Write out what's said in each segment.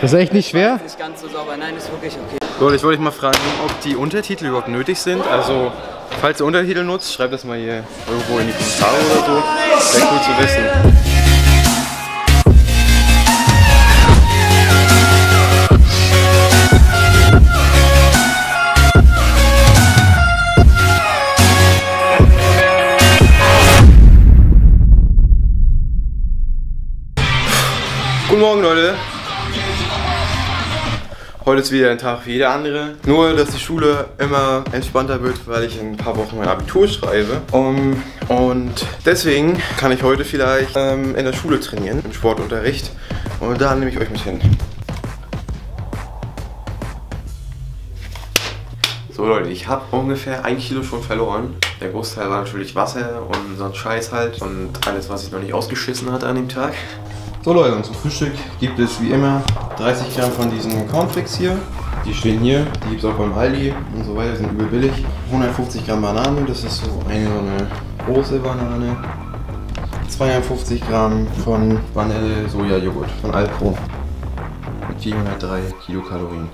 Das ist echt nicht schwer? Das ist nicht ganz so sauber, nein, ist wirklich okay. Leute, ich wollte euch mal fragen, ob die Untertitel überhaupt nötig sind. Also, falls ihr Untertitel nutzt, schreibt das mal hier irgendwo in die Kommentare oder so. Wäre cool zu wissen. Guten Morgen, Leute! Heute ist wieder ein Tag wie jeder andere. Nur, dass die Schule immer entspannter wird, weil ich in ein paar Wochen mein Abitur schreibe. Und deswegen kann ich heute vielleicht in der Schule trainieren, im Sportunterricht. Und da nehme ich euch mit hin. So Leute, ich habe ungefähr 1 Kilo schon verloren. Der Großteil war natürlich Wasser und so ein Scheiß halt. Und alles, was ich noch nicht ausgeschissen hatte an dem Tag. So Leute, und zum Frühstück gibt es wie immer 30 Gramm von diesen Cornflakes hier. Die stehen hier, die gibt es auch beim Aldi und so weiter, sind übel billig. 150 Gramm Banane, das ist so eine große Banane. 250 Gramm von Vanille Sojajoghurt von Alpro. Mit 403 Kilokalorien.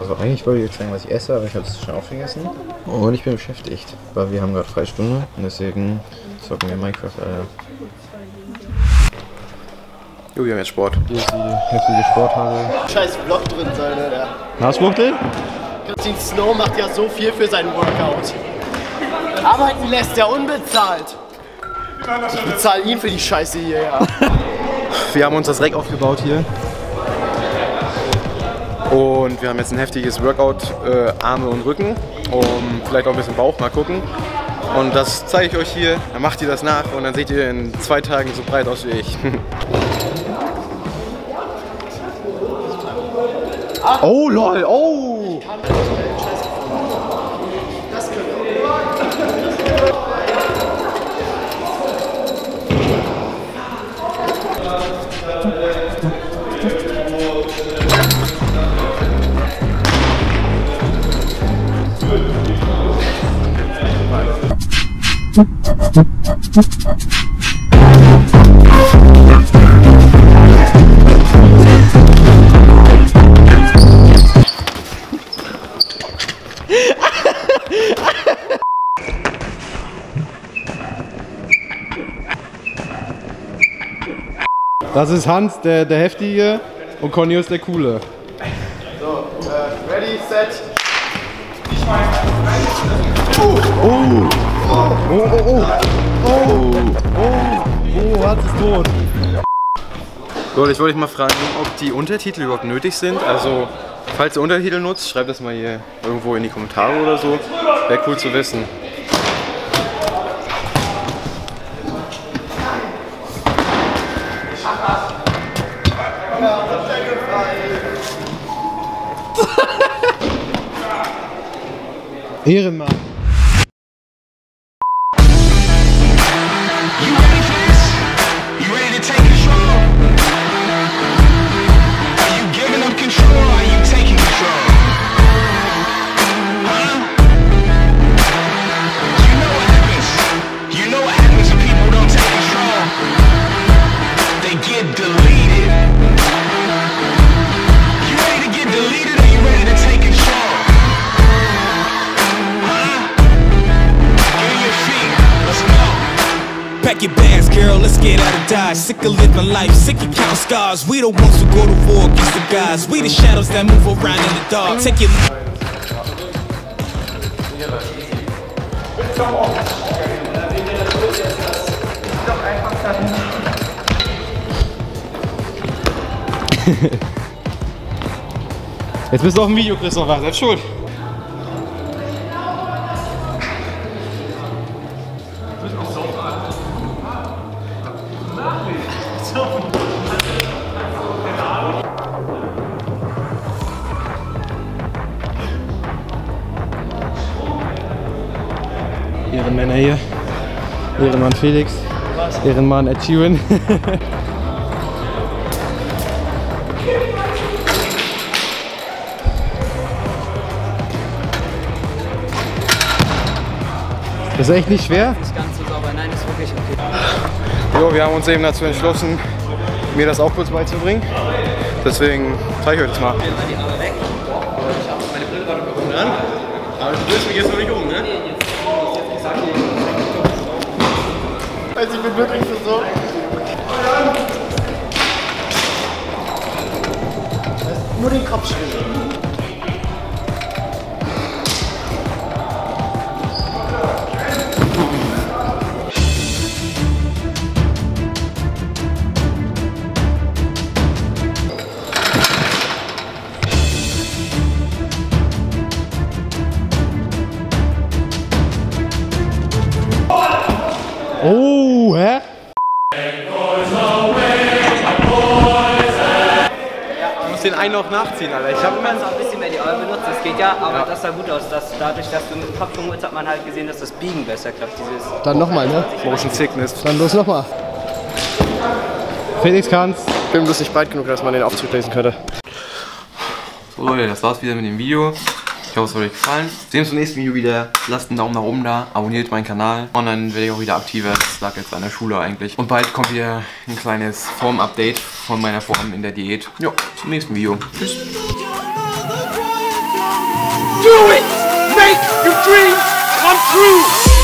Also eigentlich wollte ich euch zeigen, was ich esse, aber ich habe es schon aufgegessen. Und ich bin beschäftigt, weil wir haben gerade Freistunde und deswegen zocken wir Minecraft, Alter. Jo, wir haben jetzt Sport. Hier ist die heftige Sporthalle. Scheiß Block drin sein, Alter. Nassbuchtel? Martin Snow macht ja so viel für seinen Workout. Arbeiten lässt er unbezahlt. Ich bezahle ihn für die Scheiße hier, ja. Wir haben uns das Rack aufgebaut hier. Und wir haben jetzt ein heftiges Workout, Arme und Rücken, vielleicht auch ein bisschen Bauch, mal gucken. Und das zeige ich euch hier, dann macht ihr das nach und dann seht ihr in 2 Tagen so breit aus wie ich. Oh lol, oh! Das ist Hans, der Heftige, und Cornelius, der Coole. So, ready, set. Ich meine, Hans ist tot. Leute, ich wollte euch mal fragen, ob die Untertitel überhaupt nötig sind. Also, falls ihr Untertitel nutzt, schreibt das mal hier irgendwo in die Kommentare oder so. Wäre cool zu wissen. Ehrenmann. Pack your bags, girl, let's get out of Dodge. Sick of living life, sick of counting scars. We the ones who go to war against the guys. We the shadows that move around in the dark. Take your... Jetzt bist du auf dem Video, Christopher, selbst schuld. Ehrenmänner hier, Ehrenmann Felix, Ehrenmann Ed Sheeran. Das ist echt nicht schwer? Das ist ganz so sauber, nein, ist wirklich okay. So, wir haben uns eben dazu entschlossen, mir das auch kurz beizubringen. Deswegen zeige ich euch das mal. Aber du willst mich jetzt noch nicht um, ne? Also ich bin wirklich so. Nur den Kopf schwingen. Oh, hä? Ich muss den einen noch nachziehen, Alter. Ich habe immer so ein bisschen mehr die Arme benutzt, das geht ja, aber das sah gut aus. Dadurch, dass du mit Kopf rumholst, hat man halt gesehen, dass das Biegen besser klappt. Dann nochmal, ne? Motion Sickness. Dann los nochmal. Felix kann's. Ich bin bloß nicht breit genug, dass man den Aufzug lesen könnte. So Leute, das war's wieder mit dem Video. Ich hoffe, es hat euch gefallen. Sehen uns im nächsten Video wieder. Lasst einen Daumen nach oben da, abonniert meinen Kanal und dann werde ich auch wieder aktiver. Das lag jetzt an der Schule eigentlich. Und bald kommt wieder ein kleines Form-Update von meiner Form in der Diät. Ja, zum nächsten Video. Tschüss. Do it! Make your dreams come true!